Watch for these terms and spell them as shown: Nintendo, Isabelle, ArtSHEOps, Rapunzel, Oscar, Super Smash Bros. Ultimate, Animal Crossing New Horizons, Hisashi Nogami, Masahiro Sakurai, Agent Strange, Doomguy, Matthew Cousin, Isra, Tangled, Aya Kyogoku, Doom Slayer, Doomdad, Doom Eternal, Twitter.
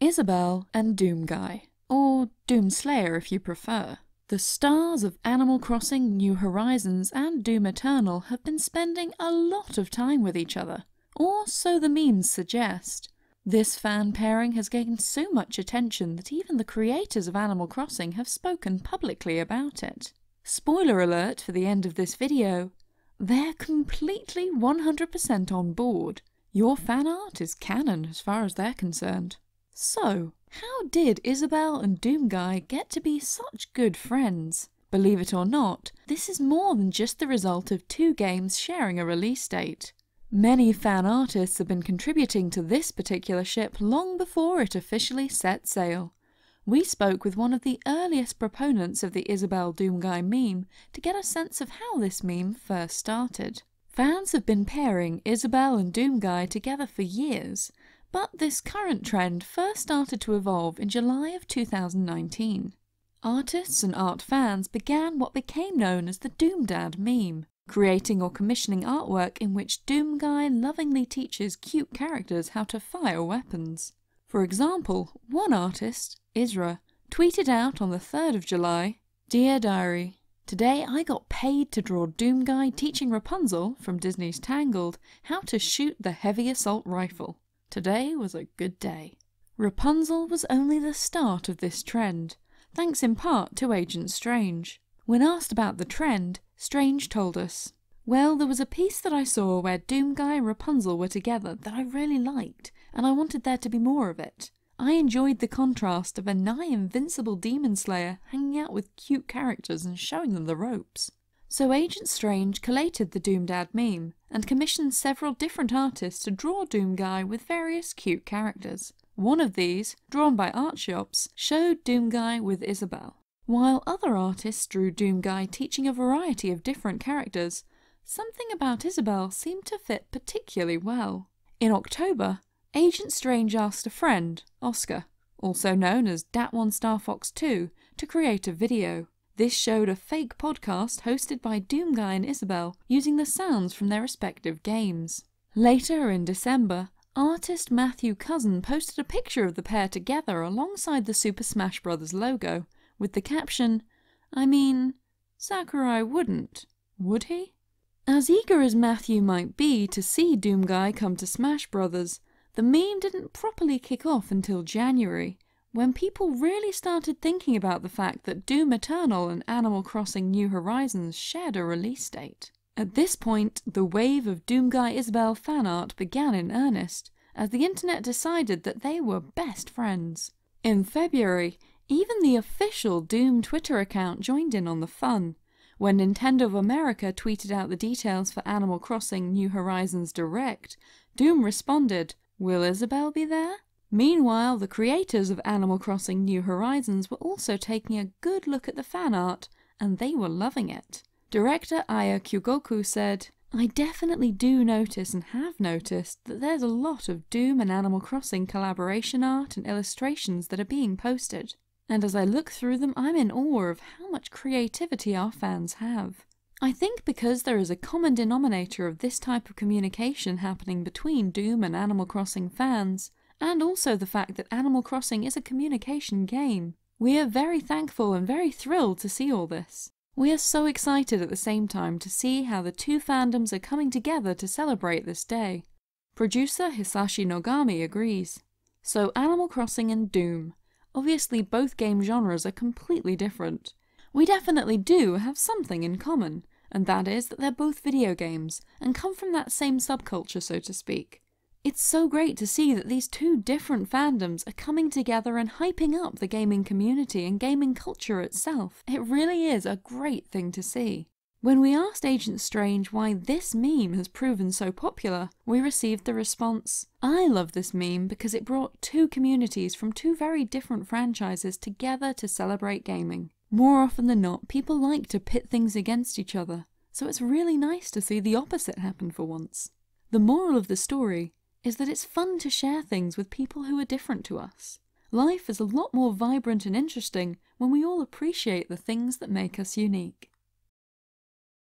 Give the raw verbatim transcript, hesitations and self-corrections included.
Isabelle and Doomguy, or Doom Slayer if you prefer. The stars of Animal Crossing New Horizons and Doom Eternal have been spending a lot of time with each other, or so the memes suggest. This fan pairing has gained so much attention that even the creators of Animal Crossing have spoken publicly about it. Spoiler alert for the end of this video, they're completely one hundred percent on board. Your fan art is canon as far as they're concerned. So, how did Isabelle and Doomguy get to be such good friends? Believe it or not, this is more than just the result of two games sharing a release date. Many fan artists have been contributing to this particular ship long before it officially set sail. We spoke with one of the earliest proponents of the Isabelle Doomguy meme to get a sense of how this meme first started. Fans have been pairing Isabelle and Doomguy together for years, but this current trend first started to evolve in July of two thousand nineteen. Artists and art fans began what became known as the Doomdad meme, creating or commissioning artwork in which Doomguy lovingly teaches cute characters how to fire weapons. For example, one artist, Isra, tweeted out on the third of July, "Dear Diary, today I got paid to draw Doomguy teaching Rapunzel, from Disney's Tangled, how to shoot the heavy assault rifle. Today was a good day." Rapunzel was only the start of this trend, thanks in part to Agent Strange. When asked about the trend, Strange told us, "Well, there was a piece that I saw where Doomguy and Rapunzel were together that I really liked, and I wanted there to be more of it. I enjoyed the contrast of a nigh-invincible demon slayer hanging out with cute characters and showing them the ropes." So Agent Strange collated the Doomdad meme, and commissioned several different artists to draw Doomguy with various cute characters. One of these, drawn by ArtSHEOps, showed Doomguy with Isabelle. While other artists drew Doomguy teaching a variety of different characters, something about Isabelle seemed to fit particularly well. In October, Agent Strange asked a friend, Oscar, also known as Dat one star fox two, to create a video. This showed a fake podcast hosted by Doomguy and Isabelle using the sounds from their respective games. Later in December, artist Matthew Cousin posted a picture of the pair together alongside the Super Smash Bros. Logo, with the caption, "I mean, Sakurai wouldn't, would he?" As eager as Matthew might be to see Doomguy come to Smash Bros., the meme didn't properly kick off until January, when people really started thinking about the fact that Doom Eternal and Animal Crossing New Horizons shared a release date. At this point, the wave of Doomguy Isabelle fan art began in earnest, as the internet decided that they were best friends. In February, even the official Doom Twitter account joined in on the fun, when Nintendo of America tweeted out the details for Animal Crossing New Horizons Direct. Doom responded, "Will Isabelle be there?" Meanwhile, the creators of Animal Crossing New Horizons were also taking a good look at the fan art, and they were loving it. Director Aya Kyogoku said, "I definitely do notice and have noticed that there's a lot of Doom and Animal Crossing collaboration art and illustrations that are being posted, and as I look through them I'm in awe of how much creativity our fans have. I think because there is a common denominator of this type of communication happening between Doom and Animal Crossing fans, and also the fact that Animal Crossing is a communication game. We are very thankful and very thrilled to see all this. We are so excited at the same time to see how the two fandoms are coming together to celebrate this day." Producer Hisashi Nogami agrees. So Animal Crossing and Doom. Obviously both game genres are completely different. We definitely do have something in common, and that is that they're both video games, and come from that same subculture, so to speak. It's so great to see that these two different fandoms are coming together and hyping up the gaming community and gaming culture itself. It really is a great thing to see. When we asked Agent Strange why this meme has proven so popular, we received the response, "I love this meme because it brought two communities from two very different franchises together to celebrate gaming. More often than not, people like to pit things against each other, so it's really nice to see the opposite happen for once." The moral of the story is that it's fun to share things with people who are different to us. Life is a lot more vibrant and interesting when we all appreciate the things that make us unique.